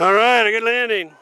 All right, a good landing.